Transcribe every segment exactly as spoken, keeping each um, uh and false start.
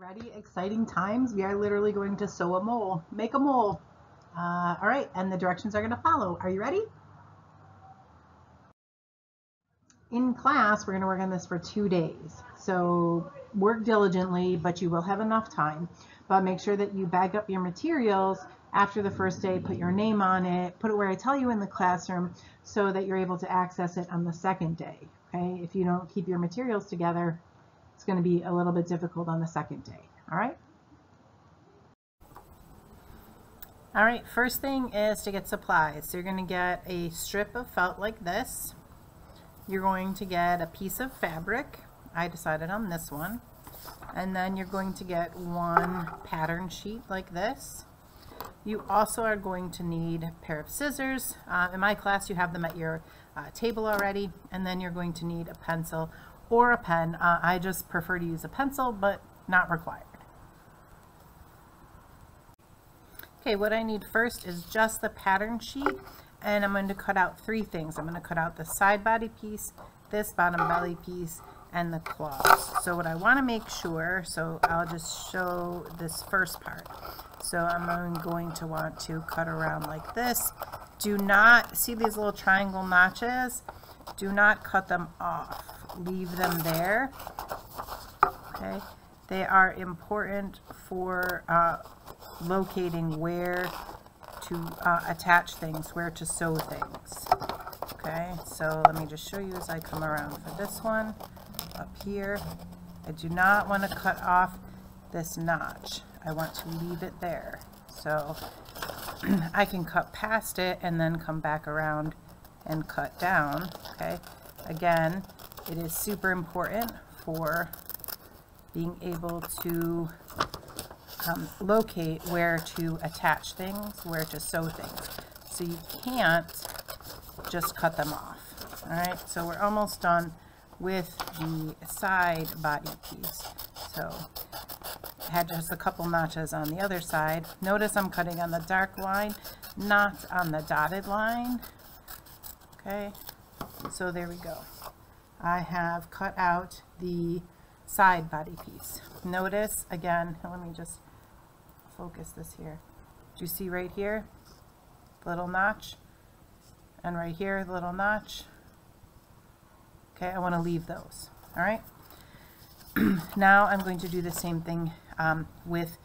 ready, exciting times. We are literally going to sew a mole, make a mole. Uh, all right, and the directions are going to follow. Are you ready? In class, we're going to work on this for two days. So work diligently, but you will have enough time. But make sure that you bag up your materials after the first day, put your name on it, put it where I tell you in the classroom so that you're able to access it on the second day. Okay, if you don't keep your materials together, it's going to be a little bit difficult on the second day. All right. All right, first thing is to get supplies. So you're going to get a strip of felt like this. You're going to get a piece of fabric. I decided on this one. And then you're going to get one pattern sheet like this. You also are going to need a pair of scissors. Uh, in my class, you have them at your uh, table already. And then you're going to need a pencil or a pen. Uh, I just prefer to use a pencil, but not required. Okay, what I need first is just the pattern sheet. And I'm going to cut out three things. I'm going to cut out the side body piece, this bottom belly piece, and the claws. So what I want to make sure, so I'll just show this first part. So I'm going to want to cut around like this. Do not, see these little triangle notches? Do not cut them off. Leave them there. Okay, they are important for uh, locating where to uh, attach things, where to sew things. Okay, so let me just show you as I come around for this one. Up here, I do not want to cut off this notch. I want to leave it there, so I can cut past it and then come back around and cut down. Okay, again, it is super important for being able to um, locate where to attach things, where to sew things, so you can't just cut them off. All right, so we're almost done with the side body piece. So I had just a couple notches on the other side. Notice I'm cutting on the dark line, not on the dotted line. Okay, so there we go. I have cut out the side body piece. Notice again, let me just focus this here. Do you see right here, little notch? And right here, little notch. Okay, I want to leave those. All right. Now I'm going to do the same thing um, with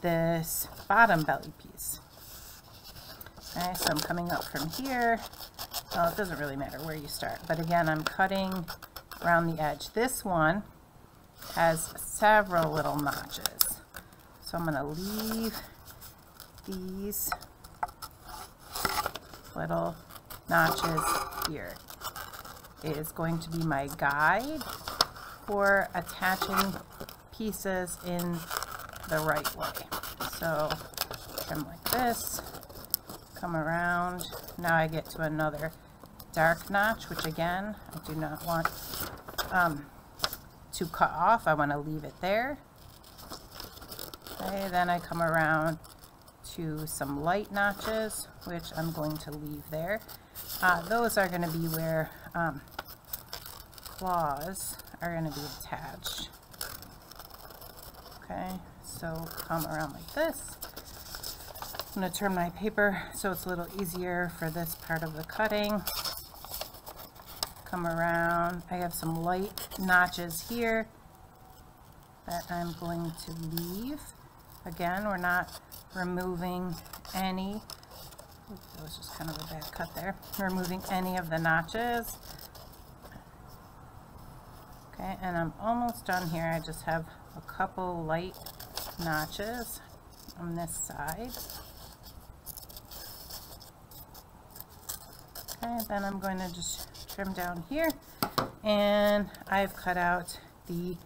this bottom belly piece. Okay, so I'm coming up from here. Well, it doesn't really matter where you start, but again, I'm cutting around the edge. This one has several little notches, so I'm going to leave these little notches here. Is going to be my guide for attaching pieces in the right way. So come like this, come around. Now I get to another dark notch, which again, I do not want um, to cut off. I want to leave it there. Okay, then I come around to some light notches, which I'm going to leave there. Uh, those are going to be where um, claws are going to be attached. Okay, so come around like this. I'm going to turn my paper so it's a little easier for this part of the cutting. Come around. I have some light notches here that I'm going to leave. Again, we're not removing any. That was just kind of a bad cut there. Removing any of the notches. Okay, and I'm almost done here. I just have a couple light notches on this side. Okay, then I'm going to just trim down here, and I've cut out the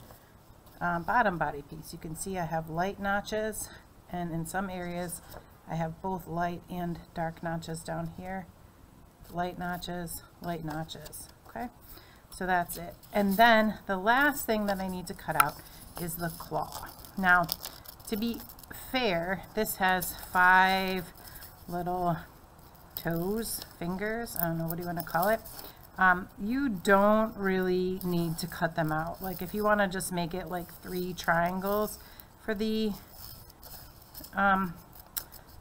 um, bottom body piece. You can see I have light notches, and in some areas I have both light and dark notches down here. Light notches, light notches. Okay, so that's it. And then the last thing that I need to cut out is the claw. Now, to be fair, this has five little toes, fingers, I don't know, what do you want to call it? Um, you don't really need to cut them out. Like if you want to just make it like three triangles for the um,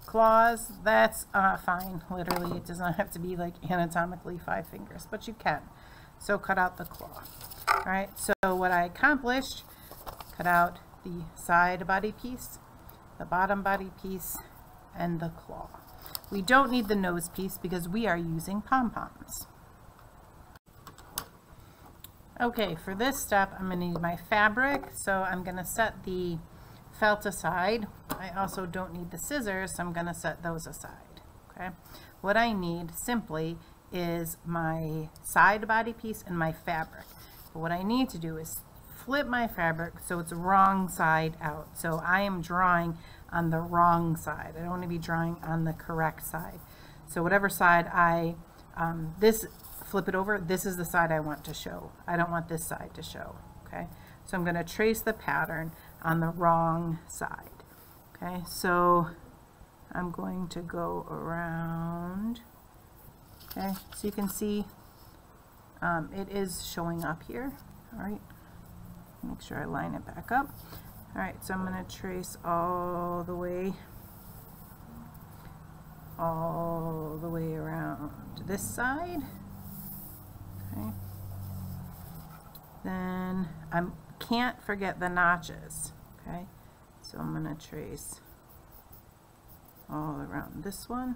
claws, that's uh, fine. Literally, it does not have to be like anatomically five fingers, but you can. So cut out the claw. All right, so what I accomplished, cut out the side body piece, the bottom body piece, and the claw. We don't need the nose piece because we are using pom-poms. Okay, for this step, I'm going to need my fabric, so I'm going to set the felt aside. I also don't need the scissors, so I'm going to set those aside. Okay, what I need simply is my side body piece and my fabric. But what I need to do is flip my fabric so it's wrong side out. So I am drawing on the wrong side. I don't want to be drawing on the correct side. So whatever side I, um, this, flip it over, this is the side I want to show. I don't want this side to show, okay? So I'm gonna trace the pattern on the wrong side, okay? So I'm going to go around, okay? So you can see um, it is showing up here, all right? Make sure I line it back up. All right, so I'm gonna trace all the way, all the way around to this side. Okay. Then I can't forget the notches, okay? So I'm gonna trace all around this one,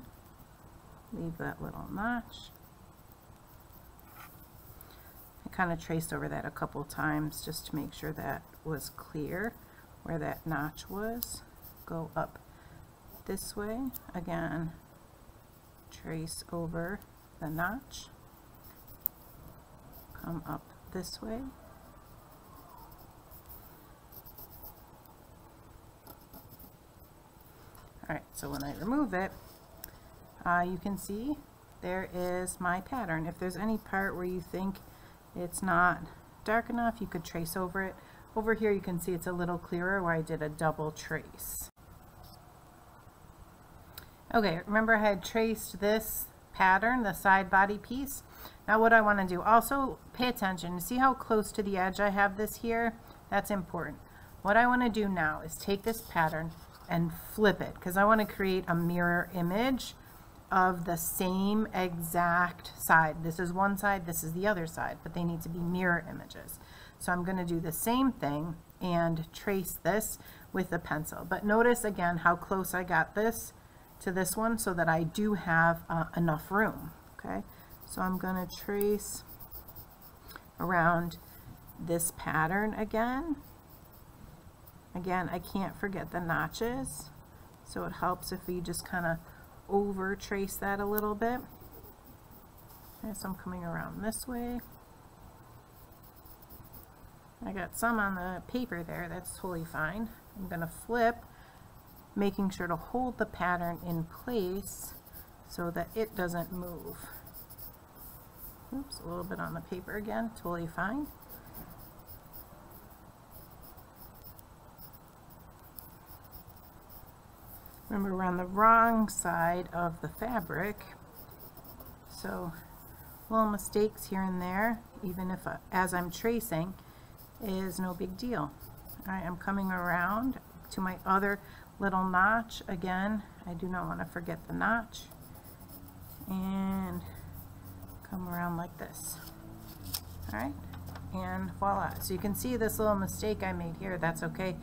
leave that little notch. I kind of traced over that a couple times just to make sure that was clear where that notch was. Go up this way, again, trace over the notch. Come up this way, alright, so when I remove it, uh, you can see there is my pattern. If there's any part where you think it's not dark enough, you could trace over it. Over here you can see it's a little clearer where I did a double trace. Okay, remember I had traced this pattern, the side body piece. Now what I want to do, also pay attention, see how close to the edge I have this here? That's important. What I want to do now is take this pattern and flip it, because I want to create a mirror image of the same exact side. This is one side, this is the other side, but they need to be mirror images. So I'm going to do the same thing and trace this with a pencil. But notice again how close I got this to this one so that I do have uh, enough room, okay? So I'm going to trace around this pattern again. Again, I can't forget the notches, so it helps if we just kind of over trace that a little bit. Okay, so I'm coming around this way. I got some on the paper there, that's totally fine. I'm going to flip, making sure to hold the pattern in place so that it doesn't move. Oops, a little bit on the paper again, totally fine. Remember, we're on the wrong side of the fabric, so little mistakes here and there, even if I, as I'm tracing, is no big deal. All right, I'm coming around to my other little notch. Again, I do not want to forget the notch. And come around like this, all right, and voila. So you can see this little mistake I made here, that's okay.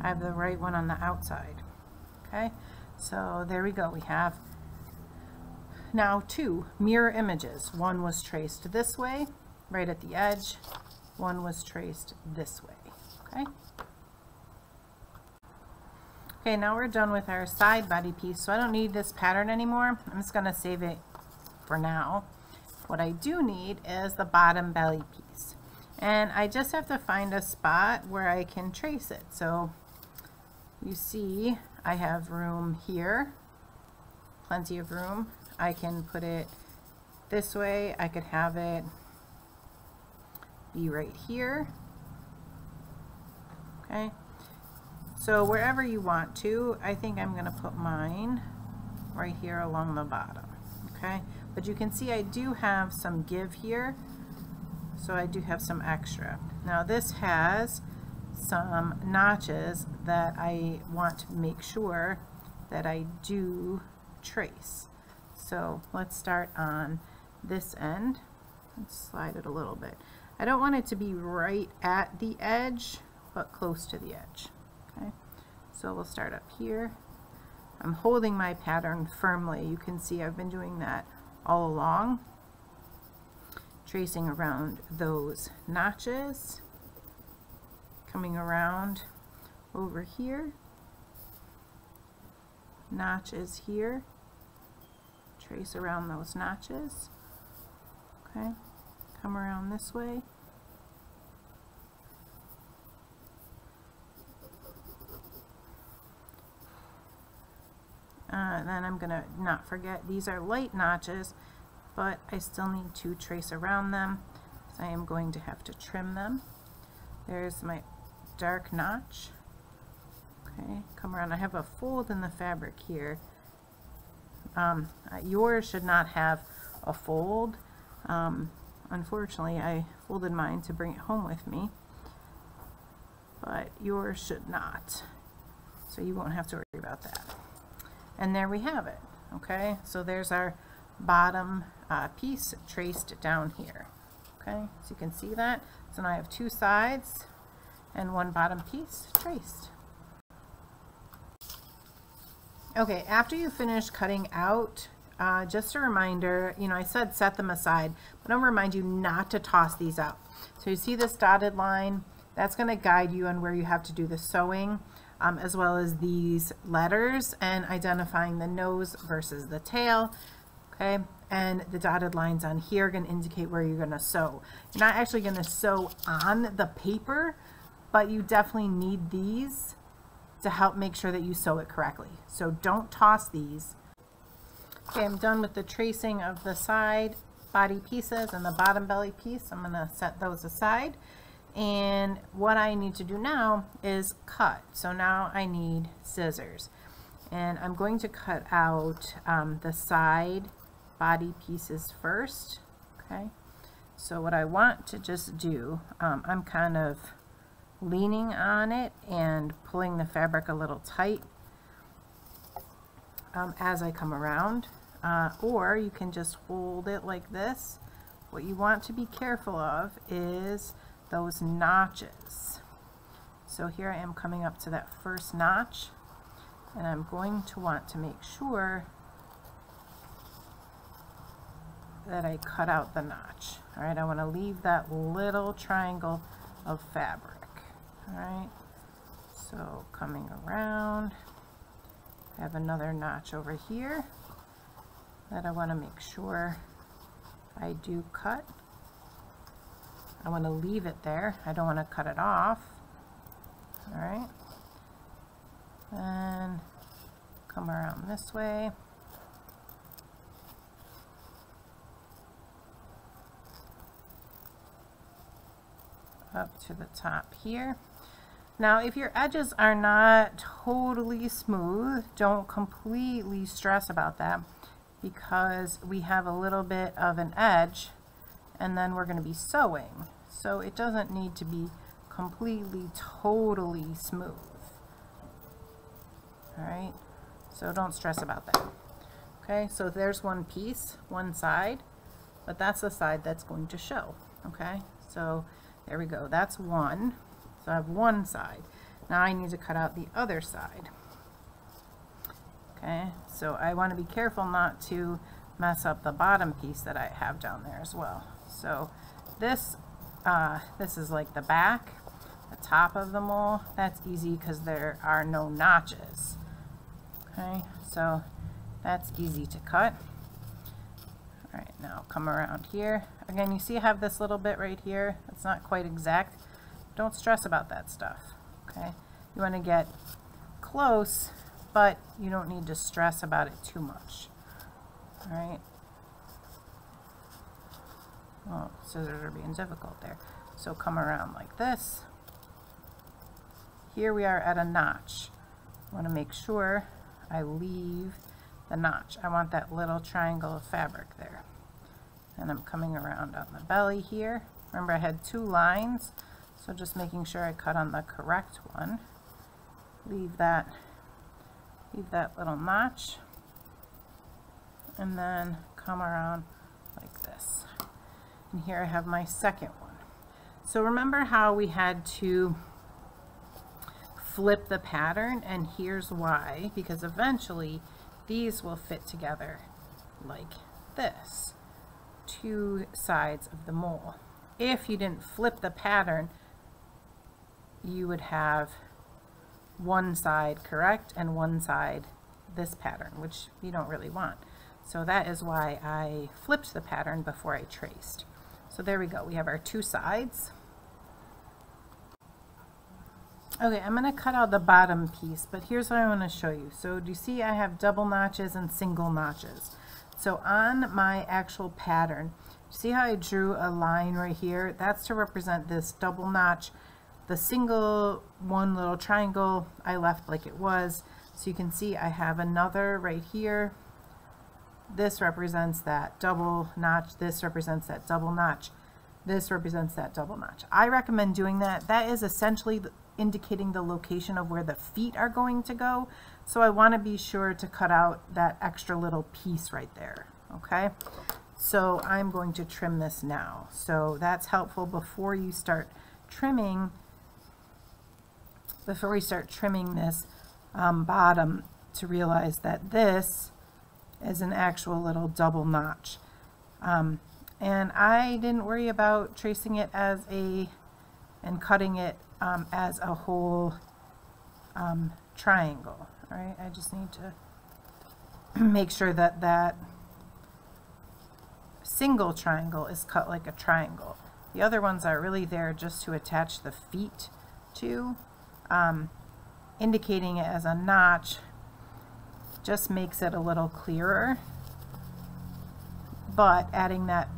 I have the right one on the outside, okay? So there we go, we have now two mirror images. One was traced this way, right at the edge, one was traced this way, okay? Okay, now we're done with our side body piece, so I don't need this pattern anymore. I'm just gonna save it for now. What I do need is the bottom belly piece, and I just have to find a spot where I can trace it. So you see I have room here, plenty of room. I can put it this way, I could have it be right here, okay? So wherever you want to, I think I'm gonna put mine right here along the bottom, okay? But you can see I do have some give here, so I do have some extra. Now this has some notches that I want to make sure that I do trace. So let's start on this end. Let's slide it a little bit. I don't want it to be right at the edge, but close to the edge. Okay, so we'll start up here. I'm holding my pattern firmly. You can see I've been doing that all along, tracing around those notches, coming around over here, notches here, trace around those notches, okay, come around this way, uh, and then I'm gonna not forget these are light notches, but I still need to trace around them because I am going to have to trim them. There's my dark notch. Okay, come around. I have a fold in the fabric here. Um, yours should not have a fold. Um, unfortunately, I folded mine to bring it home with me, but yours should not. So you won't have to worry about that. And there we have it. Okay, so there's our bottom uh, piece traced down here. Okay, so you can see that. So now I have two sides and one bottom piece traced. Okay, after you finish cutting out, uh, just a reminder, you know, I said set them aside, but I'm going to remind you not to toss these out. So you see this dotted line, that's going to guide you on where you have to do the sewing, um, as well as these letters and identifying the nose versus the tail. Okay, and the dotted lines on here are going to indicate where you're going to sew. You're not actually going to sew on the paper, but you definitely need these to help make sure that you sew it correctly. So don't toss these. Okay, I'm done with the tracing of the side body pieces and the bottom belly piece. I'm going to set those aside. And what I need to do now is cut. So now I need scissors. And I'm going to cut out um, the side body pieces first. Okay, so what I want to just do, um, I'm kind of leaning on it and pulling the fabric a little tight um, as I come around, uh, or you can just hold it like this. What you want to be careful of is those notches. So here I am coming up to that first notch, and I'm going to want to make sure that I cut out the notch. All right, I want to leave that little triangle of fabric. All right, so coming around, I have another notch over here that I want to make sure I do cut. I want to leave it there. I don't want to cut it off. All right, then come around this way. Up to the top here. Now, if your edges are not totally smooth, don't completely stress about that, because we have a little bit of an edge and then we're going to be sewing. So it doesn't need to be completely, totally smooth. All right, so don't stress about that. Okay, so there's one piece, one side, but that's the side that's going to show. Okay, so there we go, that's one. So I have one side. Now I need to cut out the other side. Okay, so I want to be careful not to mess up the bottom piece that I have down there as well. So this, uh, this is like the back, the top of the mole. That's easy because there are no notches. Okay, so that's easy to cut. All right, now come around here. Again, you see I have this little bit right here. It's not quite exact. Don't stress about that stuff, okay? You want to get close, but you don't need to stress about it too much, all right? Well, scissors are being difficult there. So come around like this. Here we are at a notch. I want to make sure I leave the notch. I want that little triangle of fabric there. And I'm coming around on the belly here. Remember, I had two lines, So just making sure I cut on the correct one. Leave that, leave that little notch, and then come around like this. And here I have my second one. So remember how we had to flip the pattern, and here's why, because eventually these will fit together like this, two sides of the mole. If you didn't flip the pattern, you would have one side correct and one side this pattern, which you don't really want. So that is why I flipped the pattern before I traced. So there we go, we have our two sides. Okay, I'm going to cut out the bottom piece, but here's what I want to show you. So do you see I have double notches and single notches? So on my actual pattern, see how I drew a line right here? That's to represent this double notch. The single one little triangle I left like it was. So you can see I have another right here. This represents that double notch. This represents that double notch. This represents that double notch. I recommend doing that. That is essentially indicating the location of where the feet are going to go. So I want to be sure to cut out that extra little piece right there. Okay. So I'm going to trim this now. So that's helpful before you start trimming, before we start trimming this um, bottom, to realize that this is an actual little double notch. Um, and I didn't worry about tracing it as a, and cutting it um, as a whole um, triangle. All right, I just need to make sure that that single triangle is cut like a triangle. The other ones are really there just to attach the feet to. Um, indicating it as a notch just makes it a little clearer, but adding that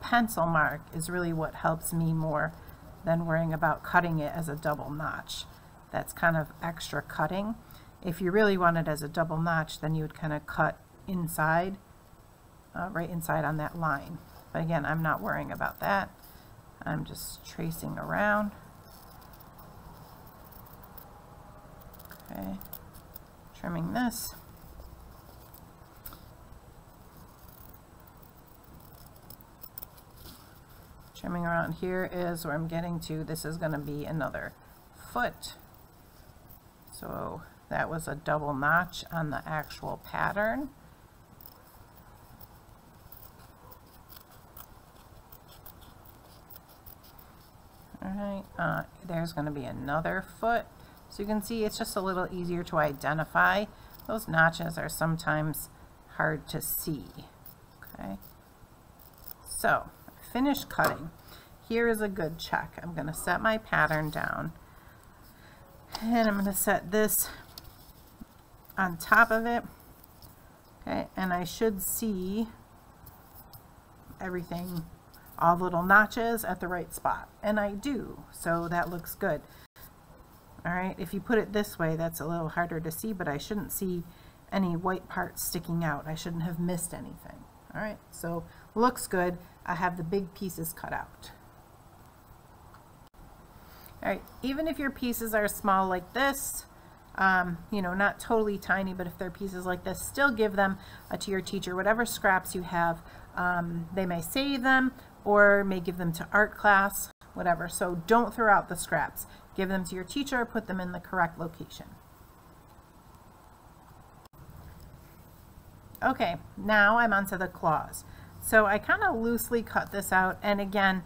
pencil mark is really what helps me more than worrying about cutting it as a double notch. That's kind of extra cutting. If you really want it as a double notch, then you would kind of cut inside, uh, right inside on that line. But again, I'm not worrying about that. I'm just tracing around. Okay, trimming this. Trimming around here is where I'm getting to. This is going to be another foot. So that was a double notch on the actual pattern. All right, uh, there's going to be another foot. So you can see it's just a little easier to identify. Those notches are sometimes hard to see. Okay, so finish cutting. Here is a good check. I'm going to set my pattern down, and I'm going to set this on top of it. Okay, and I should see everything, all little notches at the right spot, and I do, so that looks good. All right, if you put it this way, that's a little harder to see, but I shouldn't see any white parts sticking out. I shouldn't have missed anything. All right, so looks good. I have the big pieces cut out. All right, even if your pieces are small like this, um, you know, not totally tiny, but if they're pieces like this, still give them uh, to your teacher. Whatever scraps you have, um, they may save them or may give them to art class, whatever. So don't throw out the scraps. Give them to your teacher, put them in the correct location. Okay, now I'm onto the claws. So I kind of loosely cut this out, and again,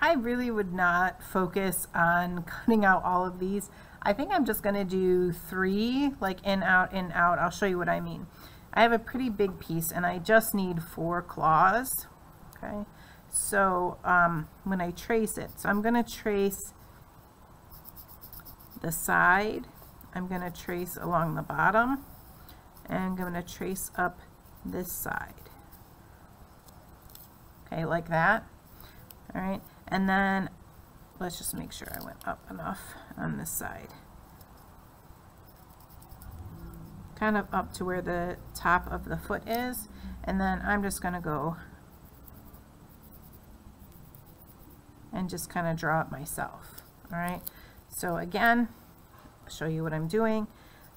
I really would not focus on cutting out all of these. I think I'm just gonna do three, like in, out, in, out. I'll show you what I mean. I have a pretty big piece and I just need four claws, okay? So um, when I trace it, so I'm gonna trace the side, I'm going to trace along the bottom, and I'm going to trace up this side. Okay, like that. All right, and then let's just make sure I went up enough on this side. Kind of up to where the top of the foot is, and then I'm just going to go and and just kind of draw it myself. All right, so again, I'll show you what I'm doing.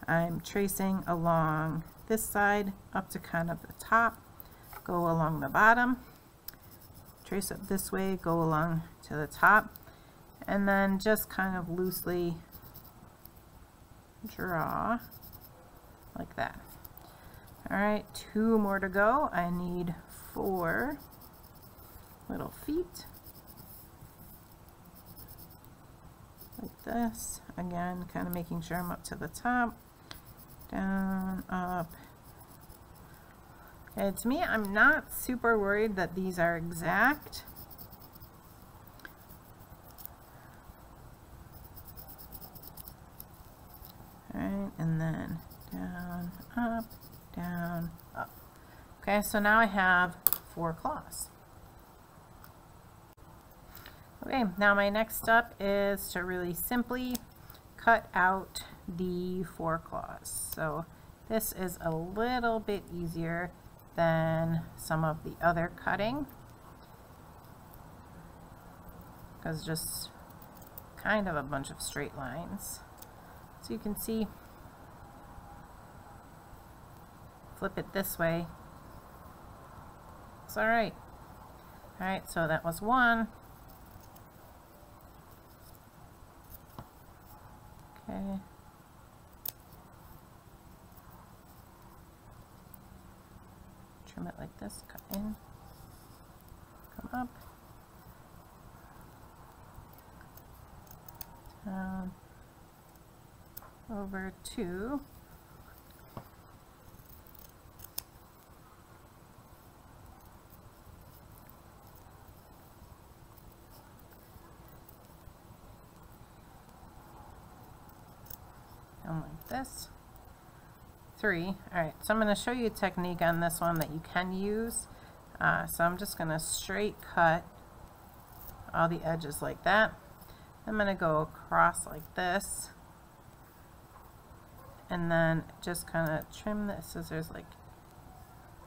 I'm tracing along this side up to kind of the top, go along the bottom, trace up this way, go along to the top, and then just kind of loosely draw like that. All right, two more to go. I need four little feet like this. Again, kind of making sure I'm up to the top, down, up. Okay, to me, I'm not super worried that these are exact. All right, and then down, up, down, up. Okay, so now I have four claws. Okay, now my next step is to really simply cut out the four claws. So this is a little bit easier than some of the other cutting, because just kind of a bunch of straight lines. So you can see, flip it this way, it's all right. All right, so that was one. Okay. Trim it like this, cut in, come up, down, over two, down like this. Three. All right, so I'm going to show you a technique on this one that you can use. Uh, so I'm just going to straight cut all the edges like that. I'm going to go across like this, and then just kind of trim the scissors like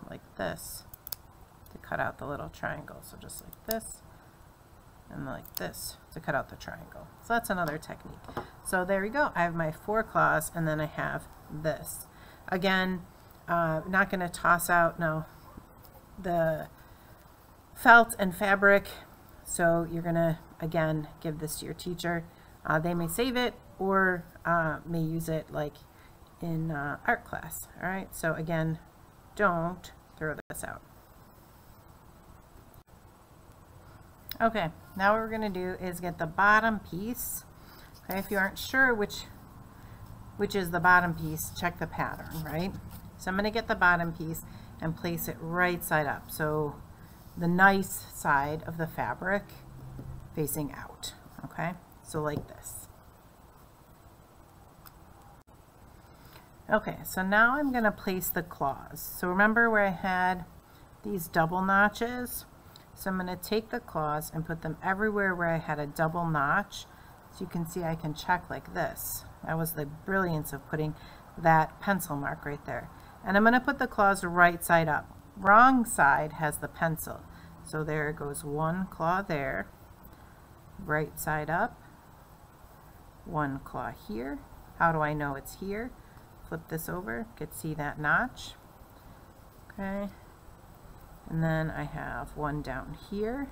like this to cut out the little triangle. So just like this, and like this to cut out the triangle. So that's another technique. So there we go. I have my four claws, and then I have this. Again, uh, not going to toss out no the felt and fabric, so you're going to, again, give this to your teacher. Uh, they may save it or uh, may use it like in uh, art class. All right, so again, don't throw this out. Okay, now what we're going to do is get the bottom piece. Okay, if you aren't sure which which is the bottom piece, check the pattern, right? So I'm going to get the bottom piece and place it right side up. So the nice side of the fabric facing out, okay? So like this. Okay, so now I'm going to place the claws. So remember where I had these double notches? So I'm going to take the claws and put them everywhere where I had a double notch. So you can see I can check like this. That was the brilliance of putting that pencil mark right there. And I'm going to put the claws right side up. Wrong side has the pencil. So there goes one claw there, right side up, one claw here. How do I know it's here? Flip this over, you can see that notch. Okay. And then I have one down here.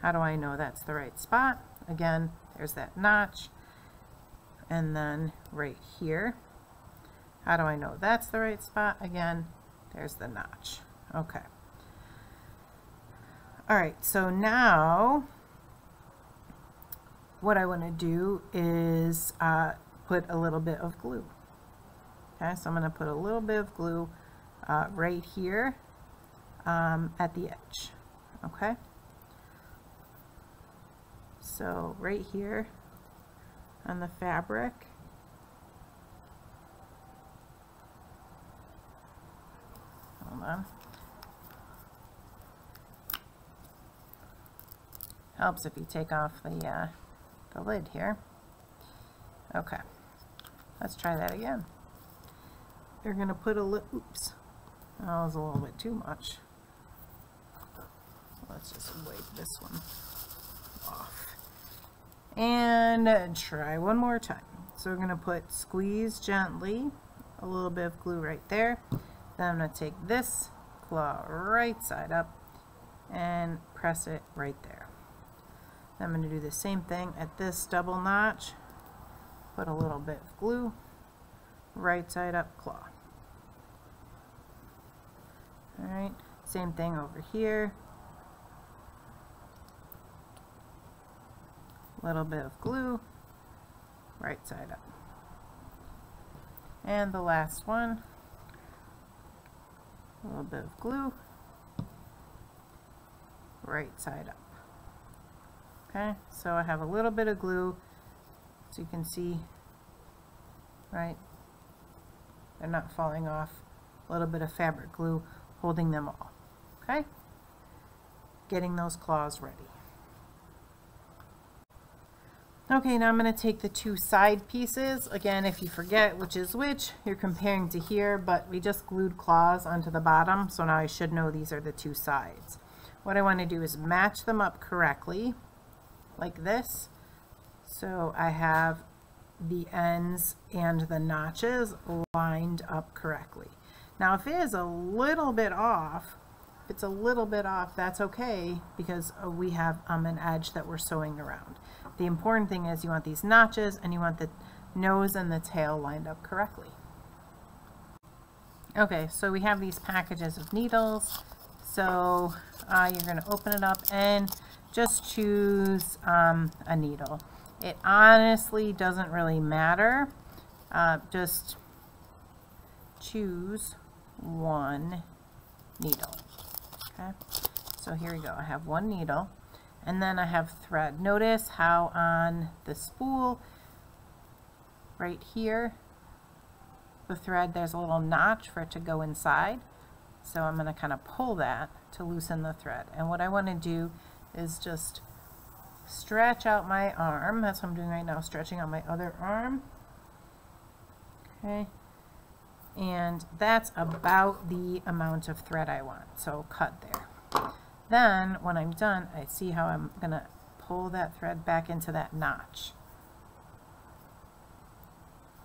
How do I know that's the right spot? Again, there's that notch. And then right here, how do I know that's the right spot? Again, there's the notch. Okay. All right, so now what I want to do is uh, put a little bit of glue. Okay, so I'm going to put a little bit of glue uh, right here um, at the edge. Okay. So right here on the fabric, hold on, helps if you take off the, uh, the lid here. Okay, let's try that again. You're going to put a little, oops, that was a little bit too much. Let's just wipe this one off. and try one more time. So we're going to put squeeze gently, a little bit of glue right there. Then I'm going to take this claw right side up and press it right there. Then I'm going to do the same thing at this double notch, put a little bit of glue, right side up claw. Alright, same thing over here, little bit of glue, right side up. And the last one, a little bit of glue, right side up. Okay, so I have a little bit of glue, so you can see, right, they're not falling off, a little bit of fabric glue holding them all. Okay, getting those claws ready. Okay, now I'm going to take the two side pieces. Again, if you forget which is which, you're comparing to here, but we just glued claws onto the bottom, so now I should know these are the two sides. What I want to do is match them up correctly, like this. So I have the ends and the notches lined up correctly. Now, if it is a little bit off, if it's a little bit off, that's okay, because we have um, an edge that we're sewing around. The important thing is you want these notches and you want the nose and the tail lined up correctly. Okay, so we have these packages of needles. So uh, you're going to open it up and just choose um, a needle. It honestly doesn't really matter. Uh, just choose one needle. Okay, so here we go. I have one needle. And then I have thread. Notice how on the spool right here, the thread, there's a little notch for it to go inside. So I'm going to kind of pull that to loosen the thread. And what I want to do is just stretch out my arm. That's what I'm doing right now, stretching out my other arm. Okay. And that's about the amount of thread I want. So cut there. Then when I'm done, I see how I'm going to pull that thread back into that notch.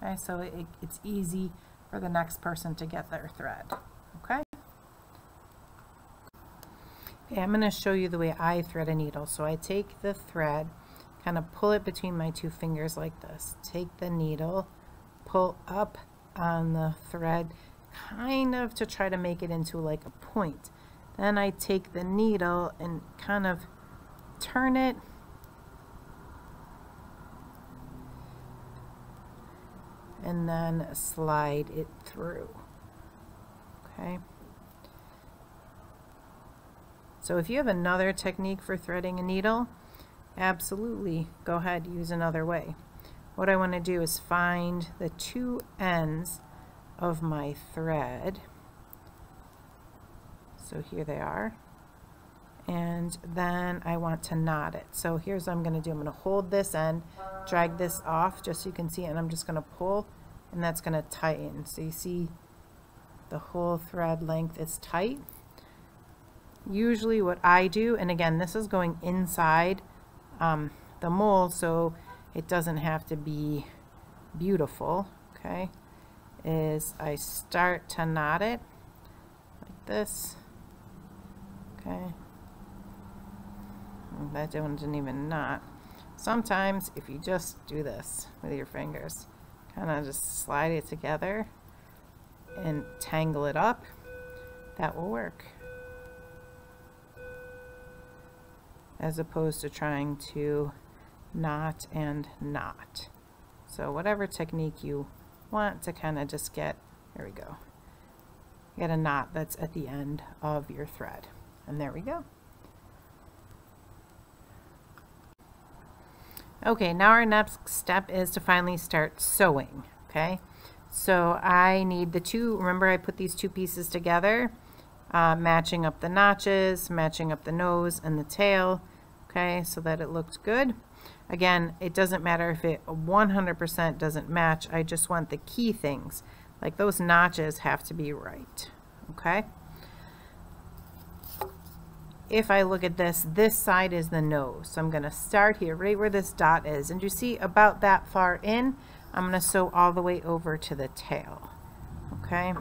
Okay, so it, it's easy for the next person to get their thread. Okay? Okay, I'm going to show you the way I thread a needle. So I take the thread, kind of pull it between my two fingers like this. Take the needle, pull up on the thread, kind of to try to make it into like a point. Then I take the needle and kind of turn it and then slide it through. Okay. So if you have another technique for threading a needle, absolutely go ahead, use another way. What I want to do is find the two ends of my thread. So here they are, and then I want to knot it. So here's what I'm going to do. I'm going to hold this end, drag this off just so you can see, and I'm just going to pull, and that's going to tighten. So you see the whole thread length is tight. Usually what I do, and again this is going inside um, the mold, so it doesn't have to be beautiful, okay, is I start to knot it like this. Okay, that one didn't even knot. Sometimes if you just do this with your fingers, kind of just slide it together and tangle it up, that will work. As opposed to trying to knot and knot. So whatever technique you want to kind of just get, here we go, get a knot that's at the end of your thread. And there we go. Okay, now our next step is to finally start sewing. Okay, so I need the two, remember I put these two pieces together, uh, matching up the notches, matching up the nose and the tail, okay, so that it looks good. Again, it doesn't matter if it one hundred percent doesn't match, I just want the key things, like those notches have to be right, okay? if I look at this, this side is the nose. So I'm going to start here right where this dot is, and you see about that far in, I'm going to sew all the way over to the tail. Okay,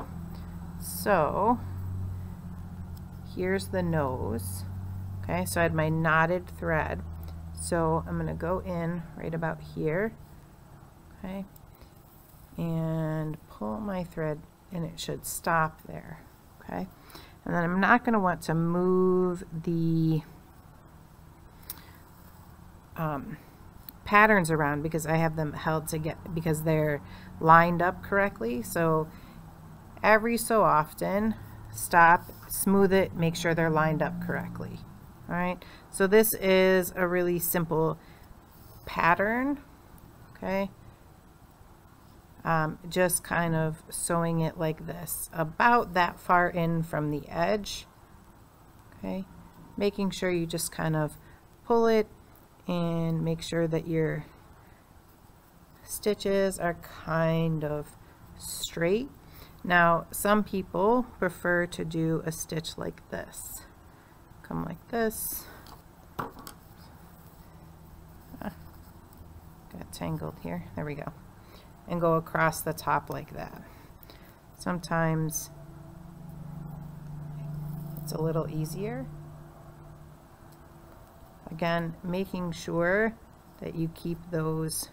so here's the nose. Okay, so I had my knotted thread, so I'm going to go in right about here, okay, and pull my thread, and it should stop there. Okay, and then I'm not going to want to move the um, patterns around, because I have them held together because they're lined up correctly. So every so often, stop, smooth it, make sure they're lined up correctly. All right, so this is a really simple pattern. Okay, um, just kind of sewing it like this, about that far in from the edge. Okay, making sure you just kind of pull it and make sure that your stitches are kind of straight. Now, some people prefer to do a stitch like this. Come like this. Ah, got tangled here. There we go. And go across the top like that. Sometimes it's a little easier. Again, making sure that you keep those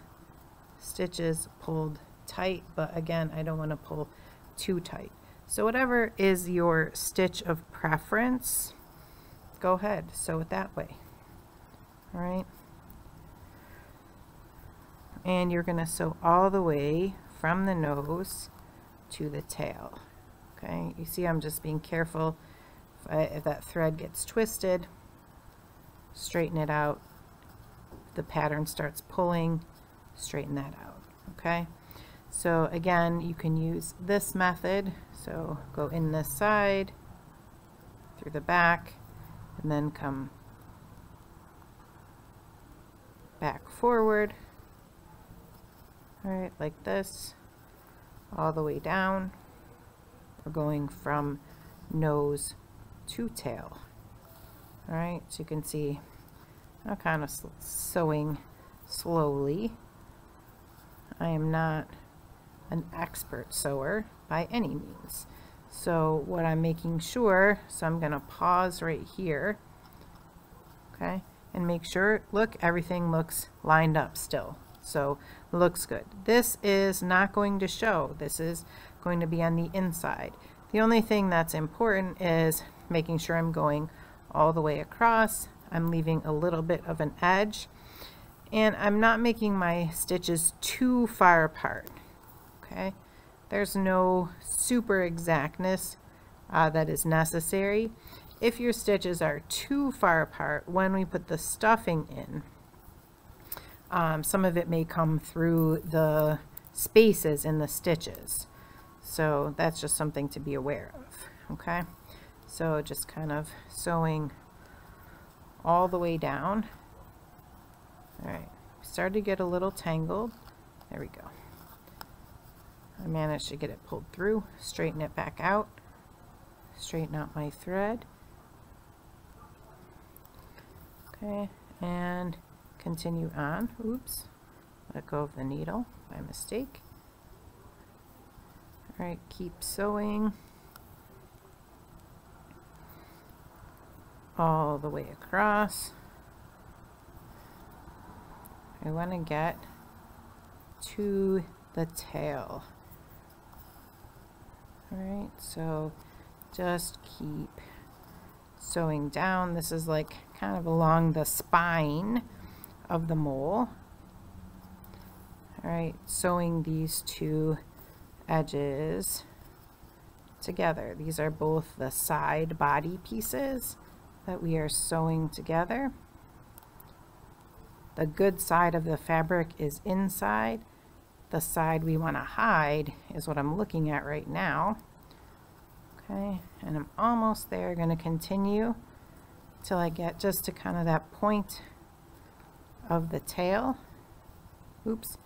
stitches pulled tight, but again, I don't want to pull too tight. So whatever is your stitch of preference, go ahead, sew it that way. All right, and you're going to sew all the way from the nose to the tail. Okay, you see I'm just being careful. If, I, if that thread gets twisted, straighten it out. If the pattern starts pulling, straighten that out. Okay, so again, you can use this method. So go in this side, through the back, and then come back forward. All right, like this, all the way down. We're going from nose to tail. All right, so you can see I'm kind of sewing slowly. I am not an expert sewer by any means. So what I'm making sure, so I'm going to pause right here, okay, and make sure, look, everything looks lined up still, so looks good. This is not going to show, this is going to be on the inside. The only thing that's important is making sure I'm going all the way across, I'm leaving a little bit of an edge, and I'm not making my stitches too far apart. Okay, there's no super exactness uh, that is necessary. If your stitches are too far apart, when we put the stuffing in, um, some of it may come through the spaces in the stitches. So that's just something to be aware of. Okay, so just kind of sewing all the way down. All right, started to get a little tangled. There we go. I managed to get it pulled through, straighten it back out, straighten out my thread. Okay, and continue on. Oops, let go of the needle by mistake. All right, keep sewing all the way across. I want to get to the tail. All right, so just keep sewing down. This is like kind of along the spine of the mole. All right, sewing these two edges together. These are both the side body pieces that we are sewing together. The good side of the fabric is inside. The side we want to hide is what I'm looking at right now. Okay, and I'm almost there. Going to continue till I get just to kind of that point of the tail. Oops,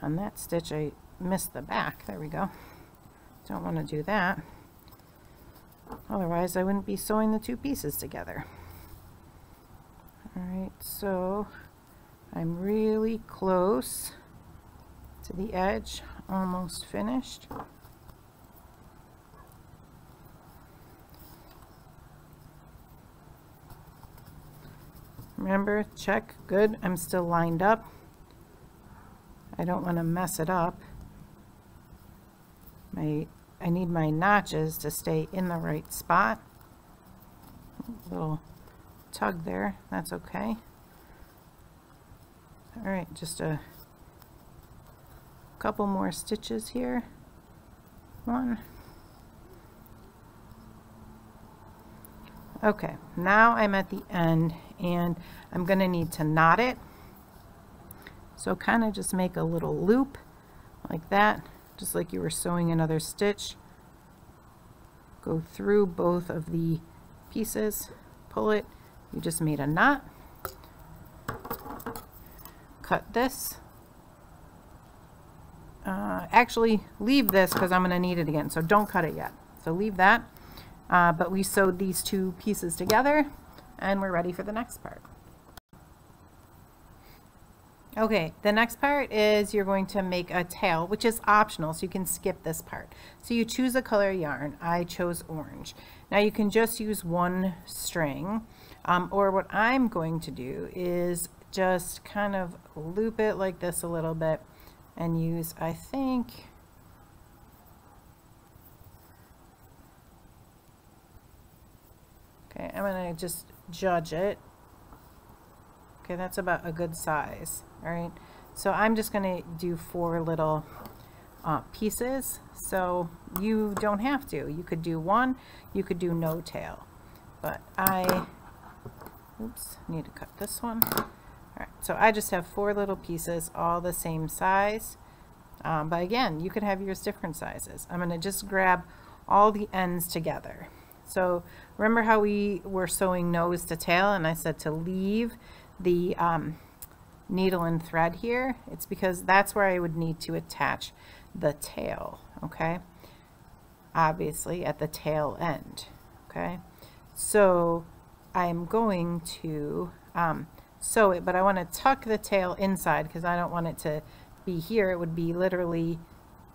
on that stitch I missed the back. There we go. Don't want to do that, otherwise I wouldn't be sewing the two pieces together. Alright, so I'm really close to the edge, almost finished. Remember, check, good, I'm still lined up. I don't want to mess it up. My, I need my notches to stay in the right spot. Little tug there, that's okay. All right, just a couple more stitches here. One. Okay, now I'm at the end and I'm going to need to knot it. So kind of just make a little loop like that, just like you were sewing another stitch. Go through both of the pieces, pull it, you just made a knot. Cut this. Uh, actually, leave this because I'm going to need it again, so don't cut it yet. So leave that. Uh, but we sewed these two pieces together and we're ready for the next part. Okay, the next part is you're going to make a tail, which is optional, so you can skip this part. So you choose a color yarn. I chose orange. Now you can just use one string, um, or what I'm going to do is just kind of loop it like this a little bit and use, I think, okay, I'm going to just judge it. Okay, that's about a good size. All right, so I'm just going to do four little uh, pieces. So you don't have to. You could do one, you could do no tail. But I, oops, need to cut this one. All right, so I just have four little pieces, all the same size. Um, but again, you could have yours different sizes. I'm going to just grab all the ends together. So remember how we were sewing nose to tail and I said to leave the um, needle and thread here? It's because that's where I would need to attach the tail, okay? Obviously at the tail end, okay? So I'm going to um, sew it, but I want to tuck the tail inside because I don't want it to be here. It would be literally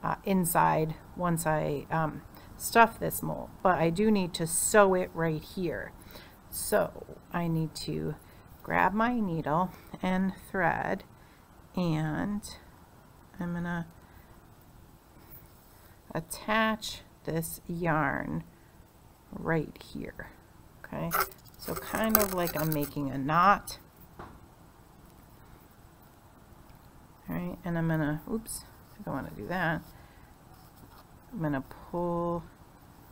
uh, inside once I um, stuff this mold, but I do need to sew it right here. So I need to grab my needle and thread, and I'm gonna attach this yarn right here. Okay, so kind of like I'm making a knot. All right, and I'm gonna, oops, I don't want to do that. I'm going to pull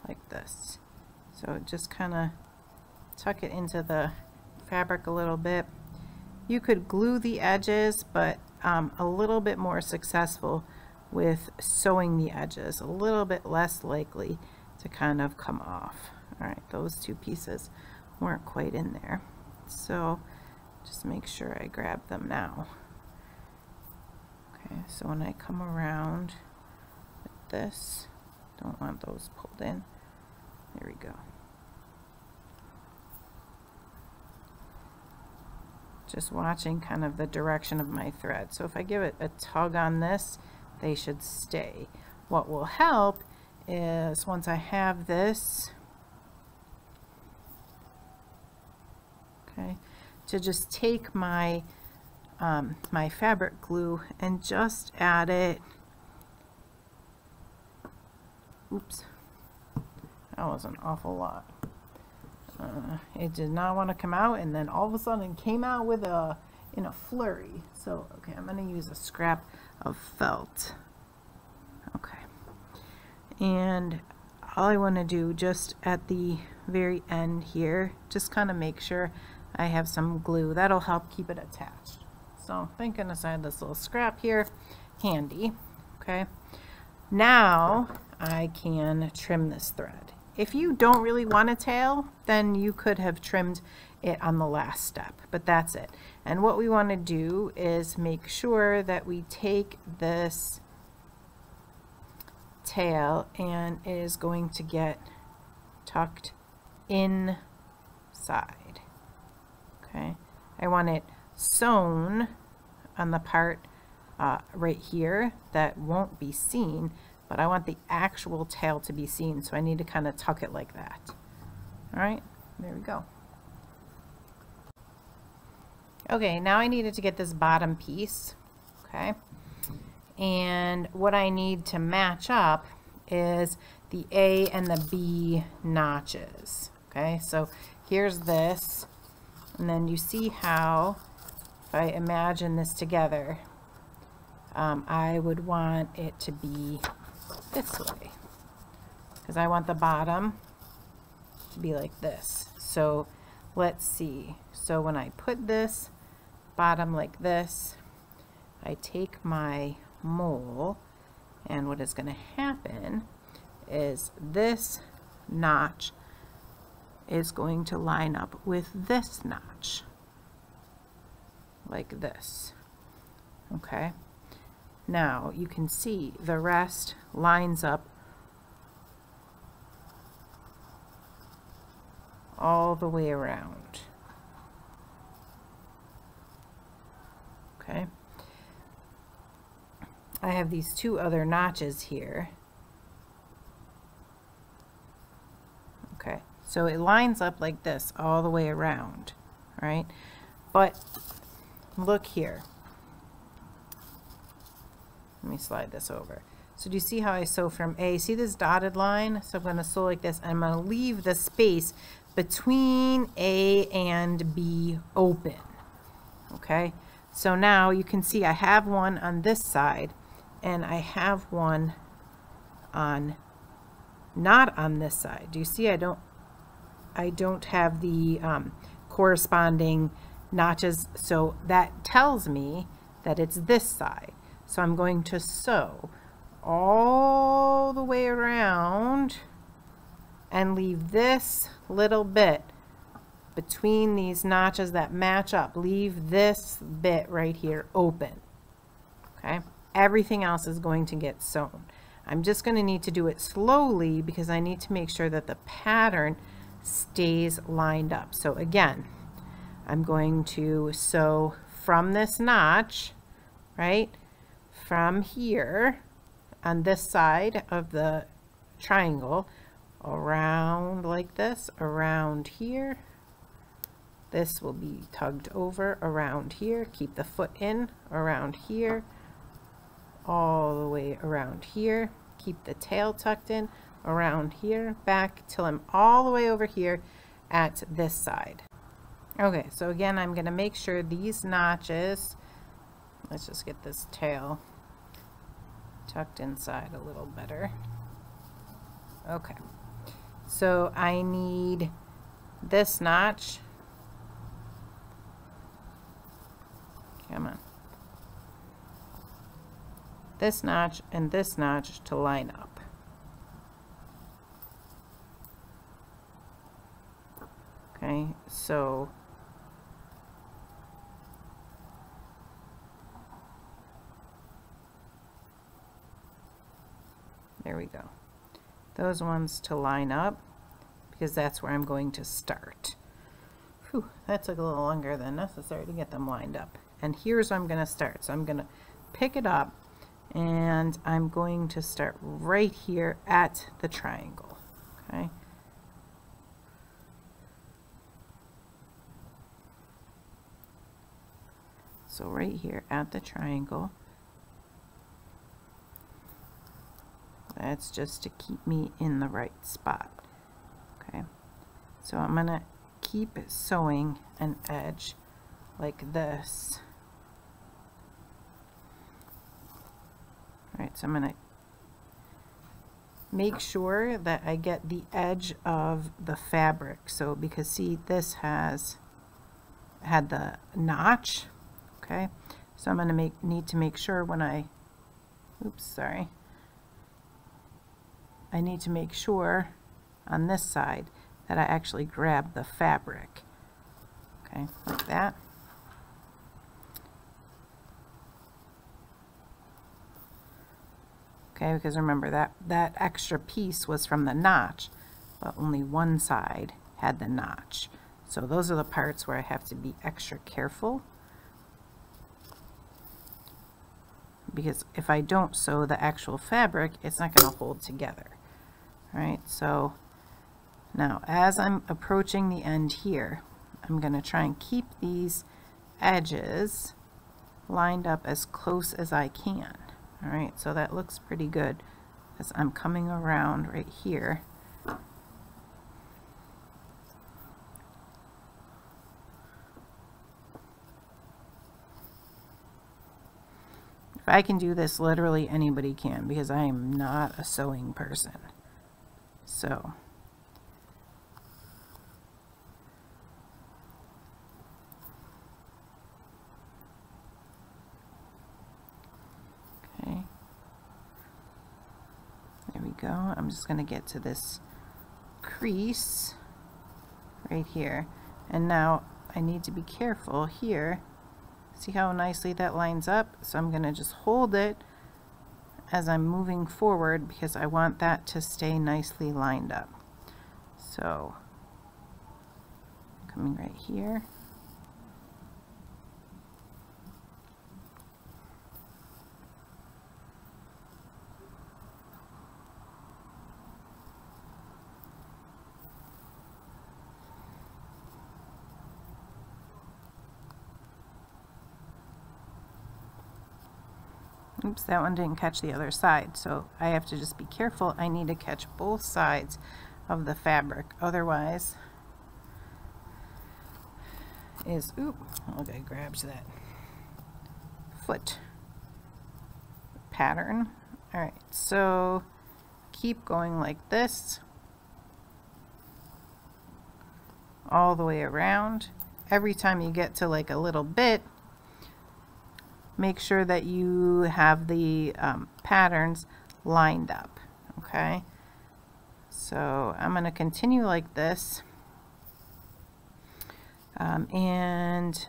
like this. So just kind of tuck it into the fabric a little bit. You could glue the edges, but um, a little bit more successful with sewing the edges, a little bit less likely to kind of come off. All right, those two pieces weren't quite in there. So just make sure I grab them now. Okay, so when I come around with this, don't want those pulled in. There we go. Just watching kind of the direction of my thread. So if I give it a tug on this, they should stay. What will help is once I have this, okay, to just take my um, my fabric glue and just add it. Oops, that was an awful lot. Uh, it did not want to come out, and then all of a sudden it came out with a in a flurry. So okay, I'm going to use a scrap of felt. Okay, and all I want to do just at the very end here, just kind of make sure I have some glue. That'll help keep it attached. So thank goodness I had this little scrap here, handy. Okay, now I can trim this thread. If you don't really want a tail, then you could have trimmed it on the last step, but that's it. And what we want to do is make sure that we take this tail and it is going to get tucked inside. Okay, I want it sewn on the part uh, right here that won't be seen, but I want the actual tail to be seen, so I need to kind of tuck it like that. All right, there we go. Okay, now I needed to get this bottom piece, okay? And what I need to match up is the A and the B notches, okay? So here's this, and then you see how, if I imagine this together, um, I would want it to be this way, because I want the bottom to be like this. So let's see. So when I put this bottom like this, I take my mole, and what is going to happen is this notch is going to line up with this notch like this. Okay, now you can see the rest lines up all the way around. Okay, I have these two other notches here. Okay, so it lines up like this all the way around, right? But look here, let me slide this over. So do you see how I sew from A? See this dotted line? So I'm going to sew like this, and I'm going to leave the space between A and B open. Okay, so now you can see I have one on this side, and I have one on not on this side. Do you see I don't I don't have the um, corresponding notches? So that tells me that it's this side. So I'm going to sew all the way around and leave this little bit between these notches that match up. Leave this bit right here open. Okay, everything else is going to get sewn. I'm just going to need to do it slowly because I need to make sure that the pattern stays lined up. So again, I'm going to sew from this notch, right, from here on this side of the triangle, around like this, around here. This will be tugged over around here, keep the foot in, around here, all the way around here, keep the tail tucked in, around here, back till I'm all the way over here at this side. Okay, so again, I'm going to make sure these notches, let's just get this tail tucked inside a little better. Okay. So I need this notch, come on, this notch and this notch to line up. Okay, so there we go. Those ones to line up because that's where I'm going to start. Whew, that took a little longer than necessary to get them lined up. And here's where I'm going to start. So I'm going to pick it up and I'm going to start right here at the triangle. Okay. So right here at the triangle. That's just to keep me in the right spot. Okay, so I'm gonna keep sewing an edge like this. All right, so I'm gonna make sure that I get the edge of the fabric. So because see, this has had the notch. Okay, so I'm gonna make need to make sure when I, oops, sorry. I need to make sure on this side that I actually grab the fabric. Okay, like that. Okay, because remember that, that extra piece was from the notch, but only one side had the notch. So those are the parts where I have to be extra careful, because if I don't sew the actual fabric, it's not going to hold together. All right, so now as I'm approaching the end here, I'm going to try and keep these edges lined up as close as I can. All right, so that looks pretty good as I'm coming around right here. If I can do this, literally anybody can, because I am not a sewing person. So okay, there we go. I'm just going to get to this crease right here, and now I need to be careful here. See how nicely that lines up? So I'm going to just hold it as I'm moving forward, because I want that to stay nicely lined up. So coming right here. Oops, that one didn't catch the other side, so I have to just be careful. I need to catch both sides of the fabric, otherwise is, oop, okay, grabs that foot pattern. All right, so keep going like this all the way around. Every time you get to like a little bit, make sure that you have the um, patterns lined up. Okay, so I'm going to continue like this, um, and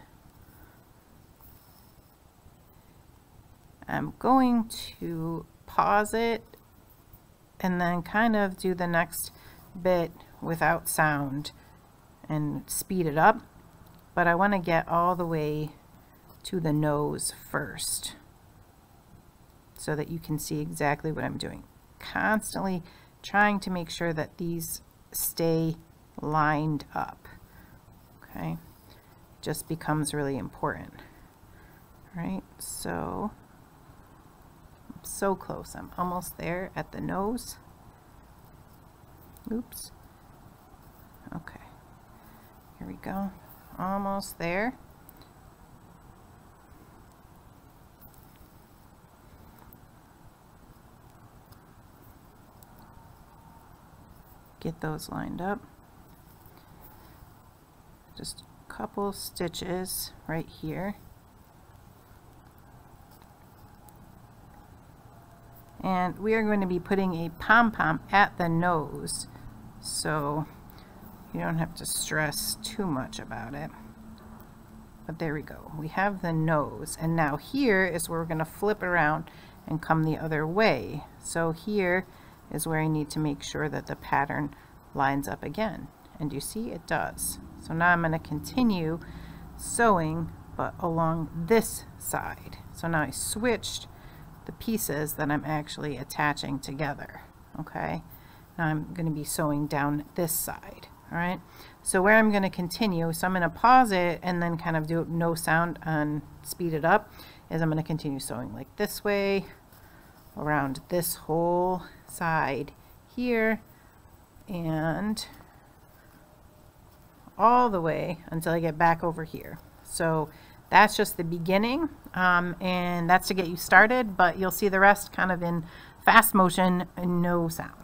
I'm going to pause it and then kind of do the next bit without sound and speed it up, but I want to get all the way to the nose first so that you can see exactly what I'm doing. Constantly trying to make sure that these stay lined up. Okay, it just becomes really important. All right, so I'm so close. I'm almost there at the nose. Oops. Okay, here we go. Almost there. Get those lined up. Just a couple stitches right here. And we are going to be putting a pom-pom at the nose, so you don't have to stress too much about it. But there we go. We have the nose. And now here is where we're going to flip around and come the other way. So here is where I need to make sure that the pattern lines up again. And you see it does. So now I'm going to continue sewing, but along this side. So now I switched the pieces that I'm actually attaching together. Okay, now I'm going to be sewing down this side. All right, so where I'm going to continue, so I'm going to pause it and then kind of do no sound and speed it up, is I'm going to continue sewing like this way around this whole side here and all the way until I get back over here. So that's just the beginning, um, and that's to get you started, but you'll see the rest kind of in fast motion and no sound.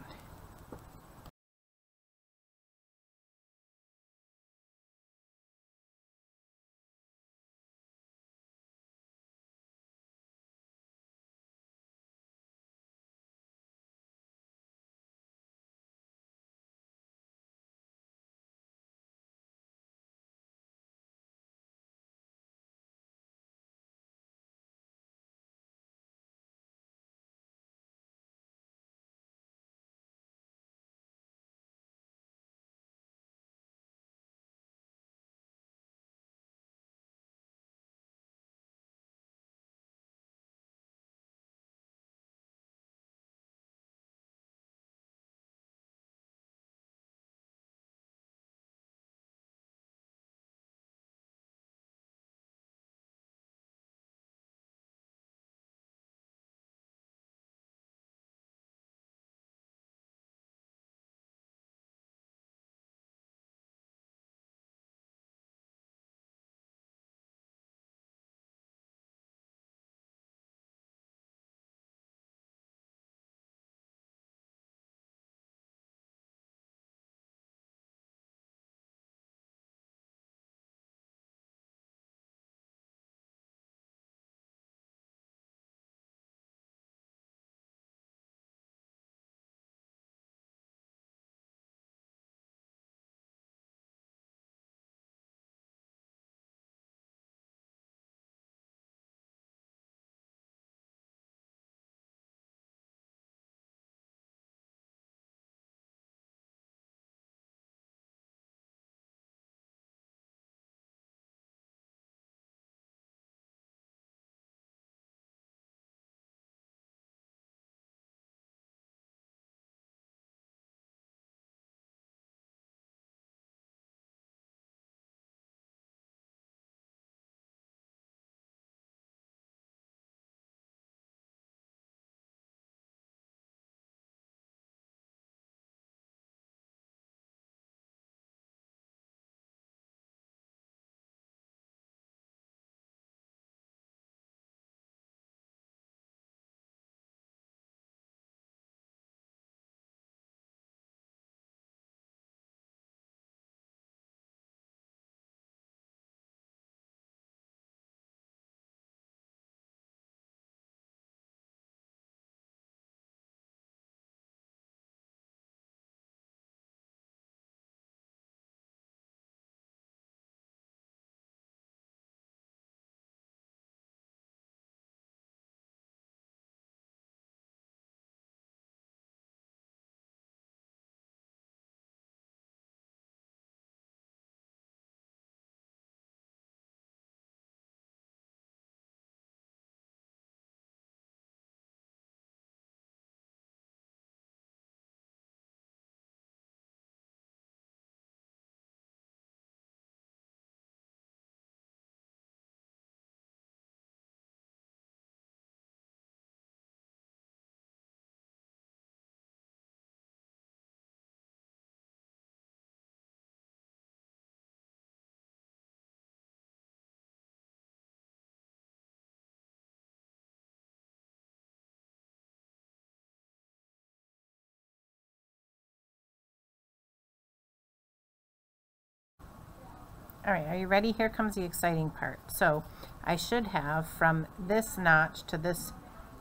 All right, are you ready? Here comes the exciting part. So I should have from this notch to this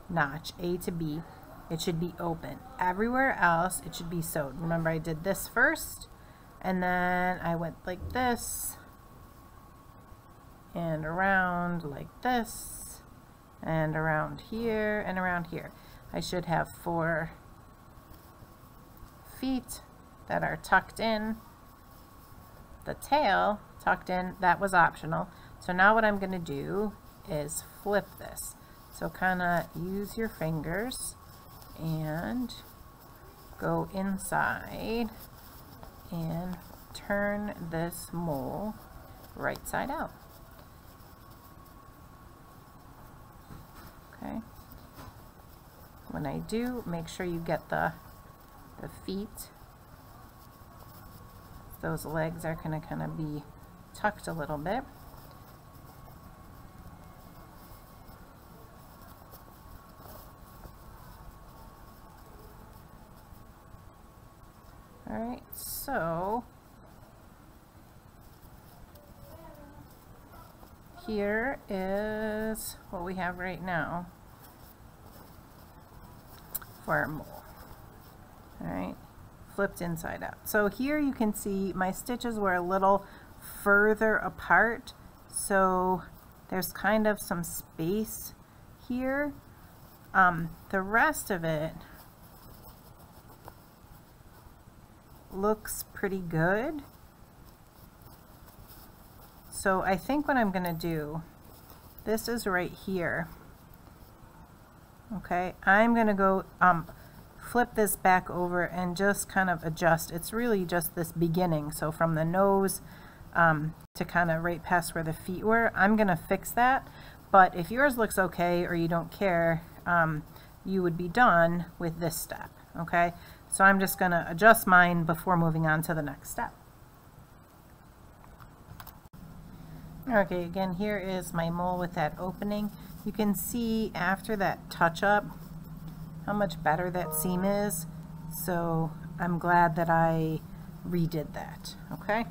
notch, A to B, it should be open. Everywhere else, it should be sewed. Remember, I did this first, and then I went like this, and around like this, and around here, and around here. I should have four feet that are tucked in, the tail tucked in. That was optional. So now what I'm going to do is flip this. So kind of use your fingers and go inside and turn this mole right side out. Okay. When I do, make sure you get the, the feet. Those legs are going to kind of be tucked a little bit. All right, so here is what we have right now for our mole. All right, flipped inside out. So here you can see my stitches were a little further apart, so there's kind of some space here. Um, the rest of it looks pretty good. So I think what I'm gonna do, this is right here. Okay, I'm gonna go um, flip this back over and just kind of adjust. It's really just this beginning. So from the nose um, to kind of right past where the feet were, I'm gonna fix that. But if yours looks okay or you don't care, um, you would be done with this step, okay? So I'm just going to adjust mine before moving on to the next step. Okay, again, here is my mole with that opening. You can see after that touch-up how much better that seam is. So I'm glad that I redid that, okay?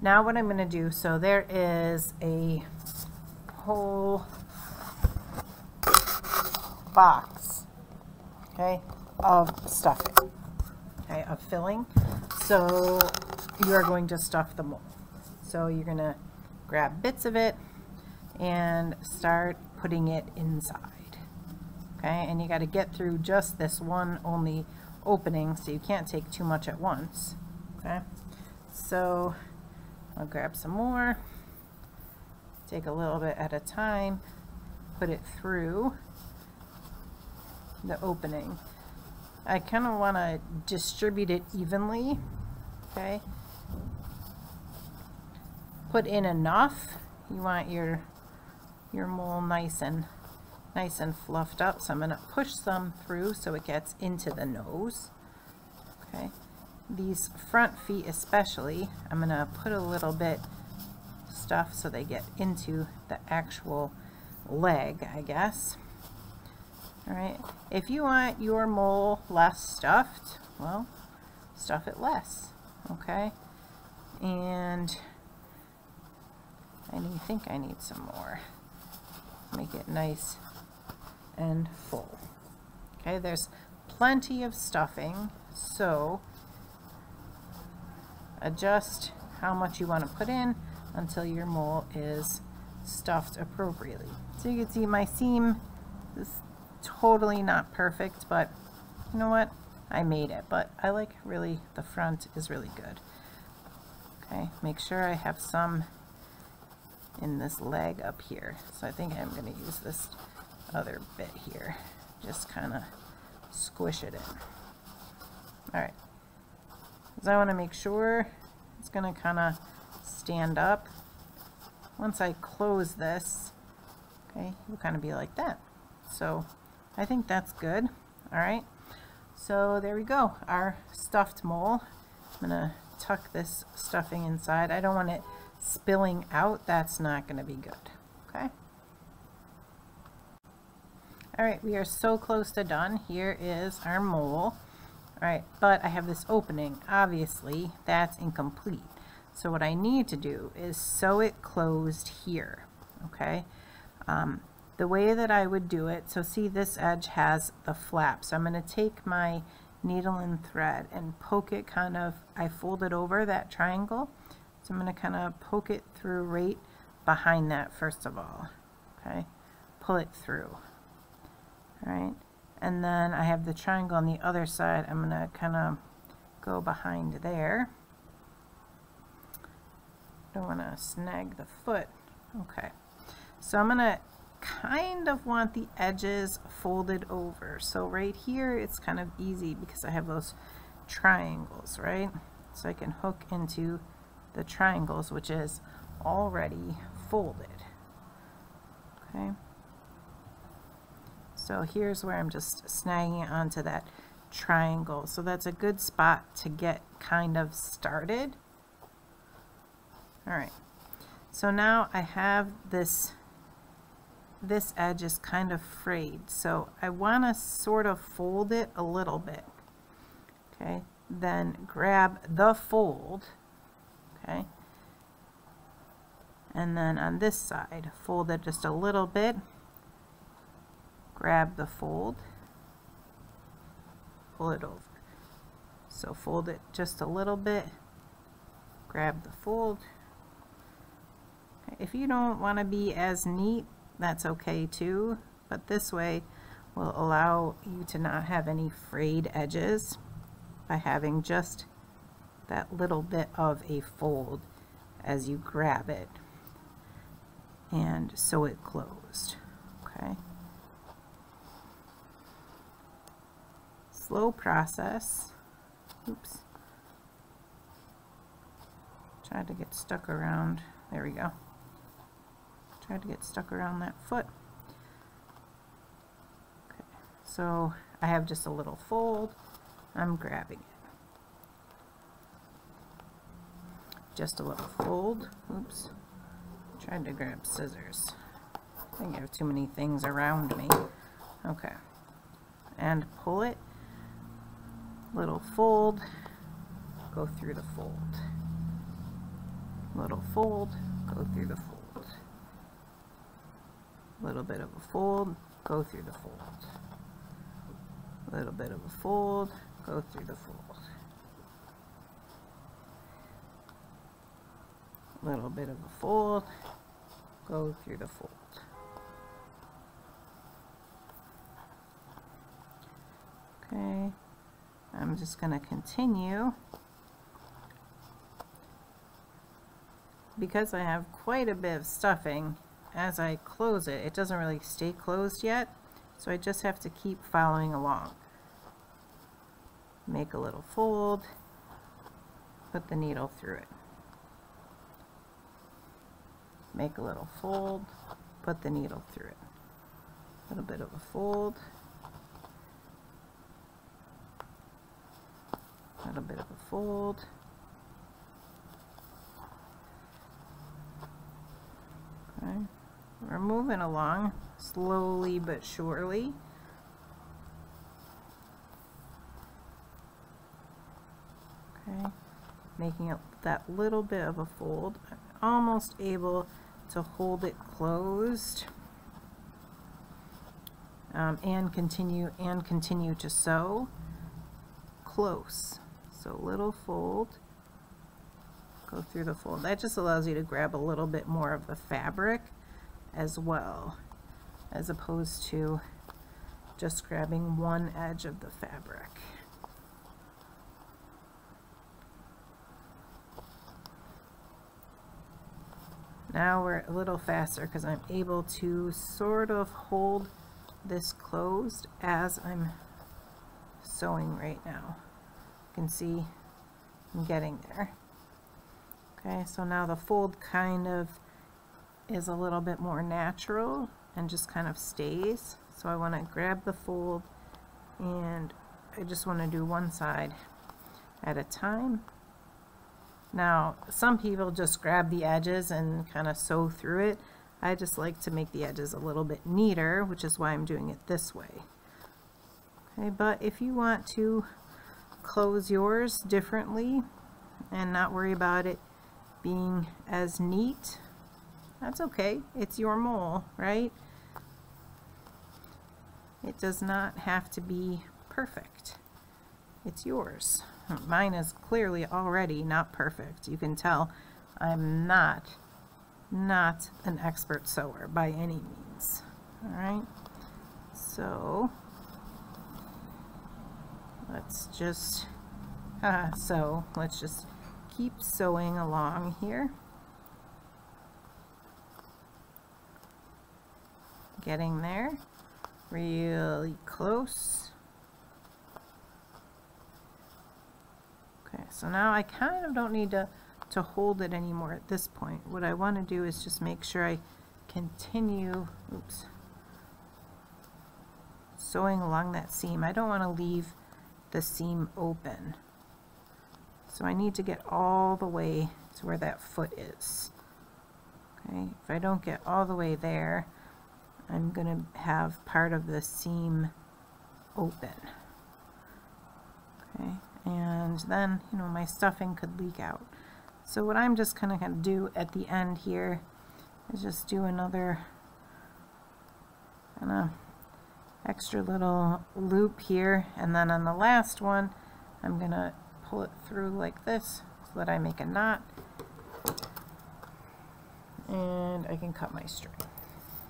Now what I'm going to do, so there is a whole box, okay, of stuffing. Okay, of filling. So you are going to stuff the mole. So you're going to grab bits of it and start putting it inside. Okay, and you got to get through just this one only opening, so you can't take too much at once. Okay, so I'll grab some more, take a little bit at a time, put it through the opening. I kind of want to distribute it evenly, okay? Put in enough. You want your your mole nice and nice and fluffed up. So I'm going to push some through so it gets into the nose, okay? These front feet especially, I'm going to put a little bit stuff so they get into the actual leg, I guess. All right, if you want your mole less stuffed, well, stuff it less, okay? And I need, think I need some more. Make it nice and full. Okay, there's plenty of stuffing, so adjust how much you want to put in until your mole is stuffed appropriately. So you can see my seam, this totally not perfect, but you know what, I made it. But I like, really, the front is really good. Okay, make sure I have some in this leg up here. So I think I'm going to use this other bit here, just kind of squish it in. All right, because I want to make sure it's going to kind of stand up. Once I close this, okay, it'll kind of be like that. So I think that's good. All right, so there we go, our stuffed mole. I'm gonna tuck this stuffing inside. I don't want it spilling out. That's not gonna be good, okay? All right, we are so close to done. Here is our mole. All right, but I have this opening, obviously that's incomplete. So what I need to do is sew it closed here, okay? Um, the way that I would do it, so see this edge has the flap, so I'm going to take my needle and thread and poke it kind of, I fold it over that triangle, so I'm going to kind of poke it through right behind that first of all, okay? Pull it through, all right? And then I have the triangle on the other side, I'm going to kind of go behind there. Don't want to snag the foot. Okay, so I'm going to kind of want the edges folded over. So right here it's kind of easy because I have those triangles, right? So I can hook into the triangles, which is already folded. Okay, so here's where I'm just snagging it onto that triangle. So that's a good spot to get kind of started. All right, so now I have this, this edge is kind of frayed, so I want to sort of fold it a little bit, okay? Then grab the fold, okay? And then on this side, fold it just a little bit, grab the fold, pull it over. So fold it just a little bit, grab the fold. If you don't want to be as neat, that's okay too, but this way will allow you to not have any frayed edges by having just that little bit of a fold as you grab it and sew it closed, okay? Slow process. Oops. Tried to get stuck around. There we go. Try to get stuck around that foot. Okay, so I have just a little fold. I'm grabbing it. Just a little fold. Oops. Tried to grab scissors. I think I have too many things around me. Okay. And pull it. Little fold. Go through the fold. Little fold. Go through the fold. Little bit of a fold, go through the fold. Little bit of a fold, go through the fold. Little bit of a fold, go through the fold. Okay, I'm just going to continue. Because I have quite a bit of stuffing, as I close it, it doesn't really stay closed yet, so I just have to keep following along. Make a little fold, put the needle through it. Make a little fold, put the needle through it. A little bit of a fold. A little bit of a fold. Okay. We're moving along slowly but surely. Okay, making up that little bit of a fold. I'm almost able to hold it closed um, and continue and continue to sew close. So little fold. Go through the fold. That just allows you to grab a little bit more of the fabric as well, as opposed to just grabbing one edge of the fabric. Now we're a little faster because I'm able to sort of hold this closed as I'm sewing right now. You can see I'm getting there. Okay, so now the fold kind of is a little bit more natural and just kind of stays. So I want to grab the fold and I just want to do one side at a time. Now, some people just grab the edges and kind of sew through it. I just like to make the edges a little bit neater, which is why I'm doing it this way. Okay, but if you want to close yours differently and not worry about it being as neat. That's okay. It's your mole, right? It does not have to be perfect. It's yours. Mine is clearly already not perfect. You can tell I'm not, not an expert sewer by any means. All right. So let's just uh, sew. Let's just keep sewing along here. Getting there. Really close. Okay, so now I kind of don't need to, to hold it anymore at this point. What I want to do is just make sure I continue, oops, sewing along that seam. I don't want to leave the seam open. So I need to get all the way to where that foot is. Okay, if I don't get all the way there, I'm going to have part of the seam open. Okay, and then, you know, my stuffing could leak out. So what I'm just kind of going to do at the end here is just do another kind of extra little loop here, and then on the last one I'm going to pull it through like this so that I make a knot, and I can cut my string,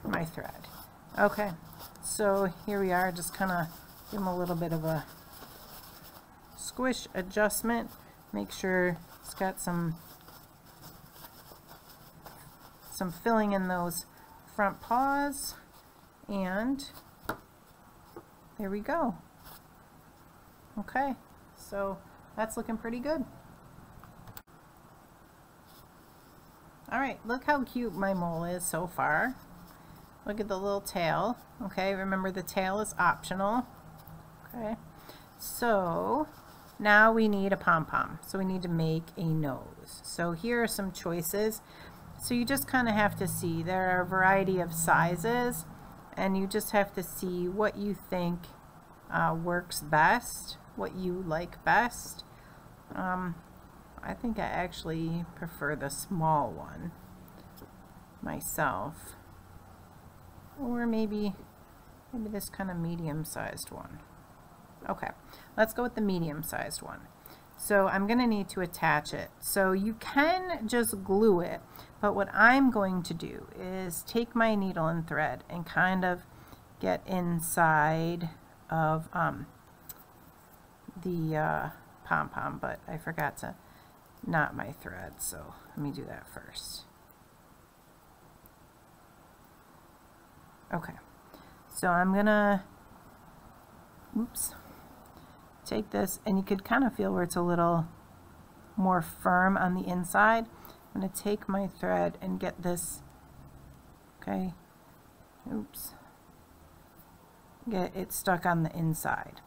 my thread. Okay, so here we are, just kind of give them a little bit of a squish adjustment, make sure it's got some some filling in those front paws, and there we go. Okay, so that's looking pretty good. All right, look how cute my mole is so far. Look at the little tail. Okay, remember the tail is optional. Okay, so now we need a pom-pom. So we need to make a nose. So here are some choices. So you just kind of have to see. There are a variety of sizes, and you just have to see what you think uh, works best, what you like best. Um, I think I actually prefer the small one myself. Or maybe, maybe this kind of medium-sized one. Okay, let's go with the medium-sized one. So I'm going to need to attach it. So you can just glue it, but what I'm going to do is take my needle and thread and kind of get inside of um, the uh, pom-pom, but I forgot to knot my thread, so let me do that first. Okay, so I'm gonna, oops, take this, and you could kind of feel where it's a little more firm on the inside. I'm gonna take my thread and get this, okay, oops, get it stuck on the inside.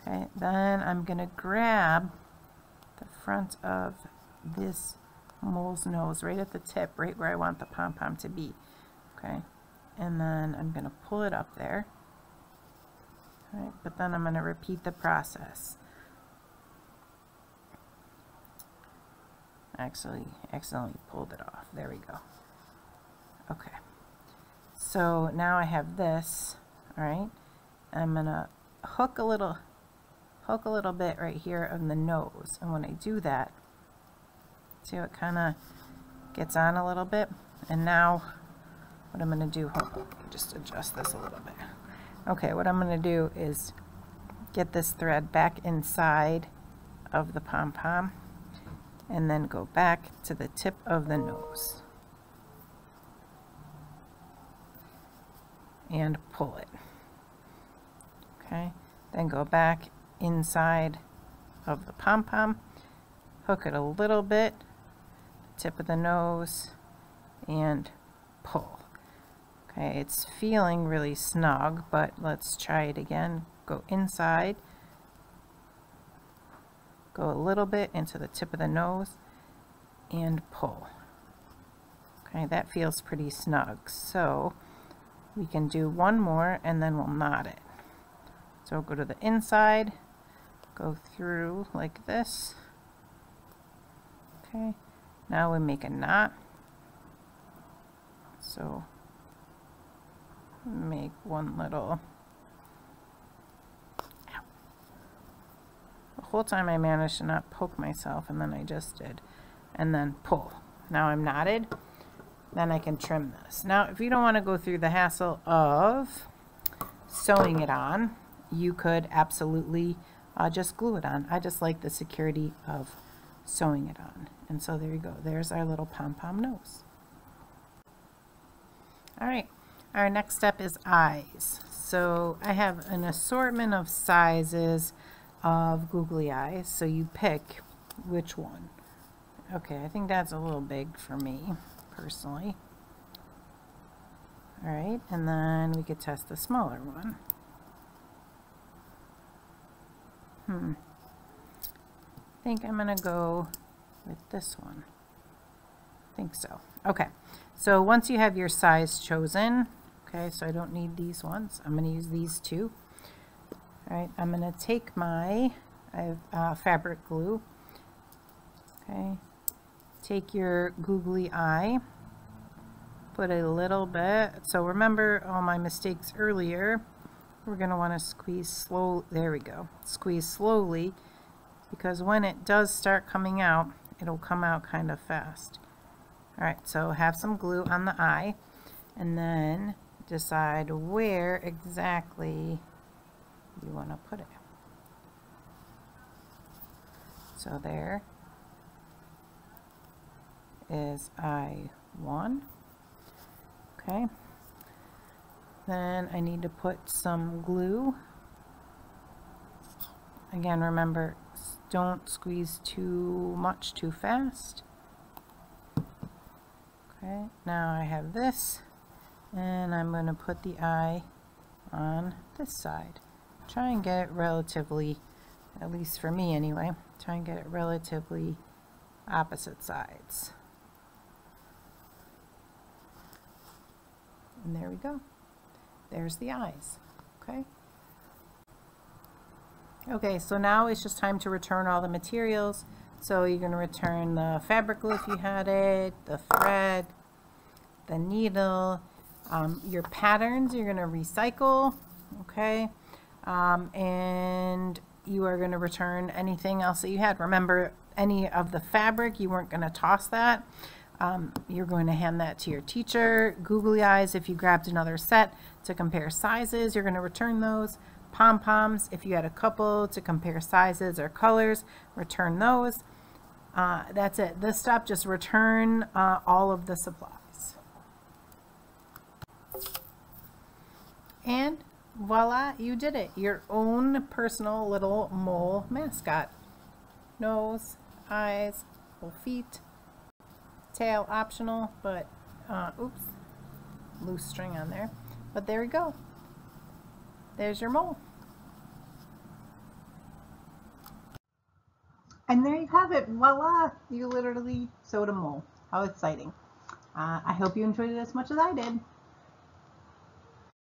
Okay, then I'm gonna grab the front of this mole's nose right at the tip, right where I want the pom-pom to be, okay? And then I'm going to pull it up there. All right, but then I'm going to repeat the process. Actually, accidentally pulled it off. There we go. Okay. So now I have this. All right. I'm going to hook a little, hook a little bit right here on the nose. And when I do that, see how it kind of gets on a little bit. And now what I'm going to do, hold on, just adjust this a little bit. Okay, what I'm going to do is get this thread back inside of the pom-pom and then go back to the tip of the nose and pull it. Okay, then go back inside of the pom-pom, hook it a little bit, tip of the nose, and pull. Okay, it's feeling really snug, but let's try it again. Go inside, go a little bit into the tip of the nose, and pull. Okay, that feels pretty snug. So we can do one more and then we'll knot it. So go to the inside, go through like this. Okay, Now we make a knot. So make one little. Ow. The whole time I managed to not poke myself, and then I just did, and then pull. Now I'm knotted. Then I can trim this. Now, if you don't want to go through the hassle of sewing it on, you could absolutely uh, just glue it on. I just like the security of sewing it on. And so there you go. There's our little pom-pom nose. All right, our next step is eyes. So I have an assortment of sizes of googly eyes. So you pick which one. Okay, I think that's a little big for me personally. All right, and then we could test the smaller one. Hmm. I think I'm going to go with this one. I think so. Okay, so once you have your size chosen, okay, so I don't need these ones. I'm going to use these two. All right, I'm going to take my I have, uh, fabric glue. Okay, take your googly eye, put a little bit. So remember all my mistakes earlier. We're going to want to squeeze slow. There we go. Squeeze slowly, because when it does start coming out, it'll come out kind of fast. All right, so have some glue on the eye, and then decide where exactly you want to put it. So there is eye one. Okay, then I need to put some glue. Again, remember, don't squeeze too much too fast. Okay, now I have this, and I'm going to put the eye on this side. Try and get it relatively, at least for me anyway, try and get it relatively opposite sides. And there we go. There's the eyes. Okay. Okay, so now it's just time to return all the materials. So you're going to return the fabric glue if you had it, the thread, the needle, um, your patterns you're going to recycle. Okay. Um, and you are going to return anything else that you had. Remember, any of the fabric, you weren't going to toss that. Um, you're going to hand that to your teacher. Googly eyes, if you grabbed another set to compare sizes, you're going to return those. Pom-poms, if you had a couple to compare sizes or colors, return those. Uh, that's it. This step, just return uh, all of the supplies. And voila, you did it. Your own personal little mole mascot. Nose, eyes, little feet. Tail optional, but uh, oops, loose string on there. But there we go. There's your mole. And there you have it. Voila! You literally sewed a mole. How exciting. Uh, I hope you enjoyed it as much as I did.